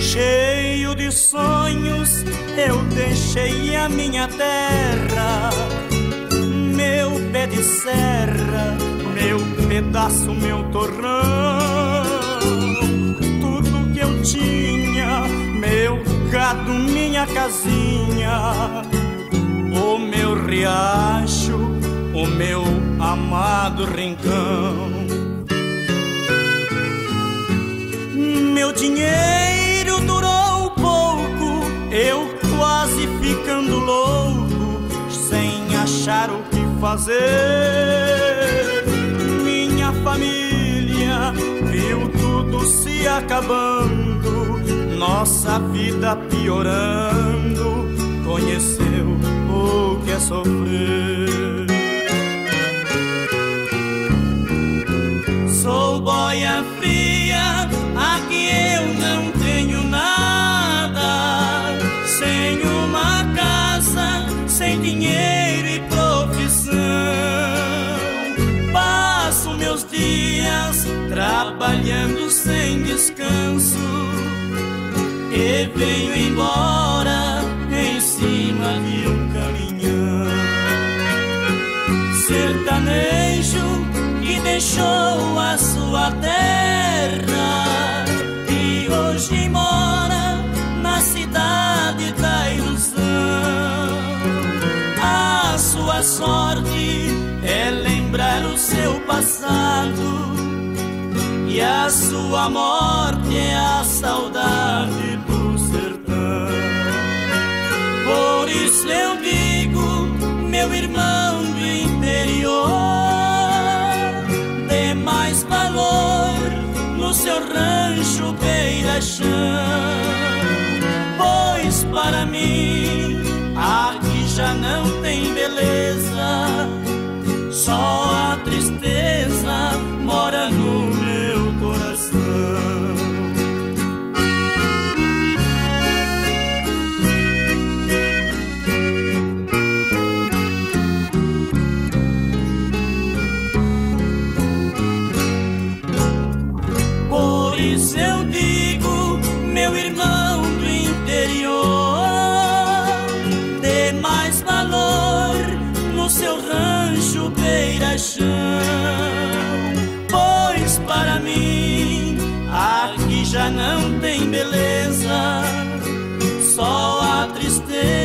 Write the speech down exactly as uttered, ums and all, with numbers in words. Cheio de sonhos eu deixei a minha terra, meu pé de serra, meu pedaço, meu torrão. Tudo que eu tinha, meu gado, minha casinha, o meu riacho, o meu amado rincão. Meu dinheiro durou pouco, eu quase ficando louco, sem achar o que fazer. Minha família viu tudo se acabando, nossa vida piorando, conheceu o que é sofrer. Sou boia fria, aqui eu não tenho nada, sem uma casa, sem dinheiro e profissão. Passo meus dias trabalhando sem descanso e venho embora em cima de um caminhão. Sertanejo que deixou a sua terra e hoje mora na cidade da ilusão. A sua sorte é lembrar o seu passado e a sua morte é a saudade do sertão. Por isso eu digo, meu irmão do interior, mais valor no seu rancho beira-chão, pois para mim aqui já não tem beleza, só a tristeza mora no meu coração. Eu digo, meu irmão do interior, dê mais valor no seu rancho beira-chão, pois para mim aqui já não tem beleza, só a tristeza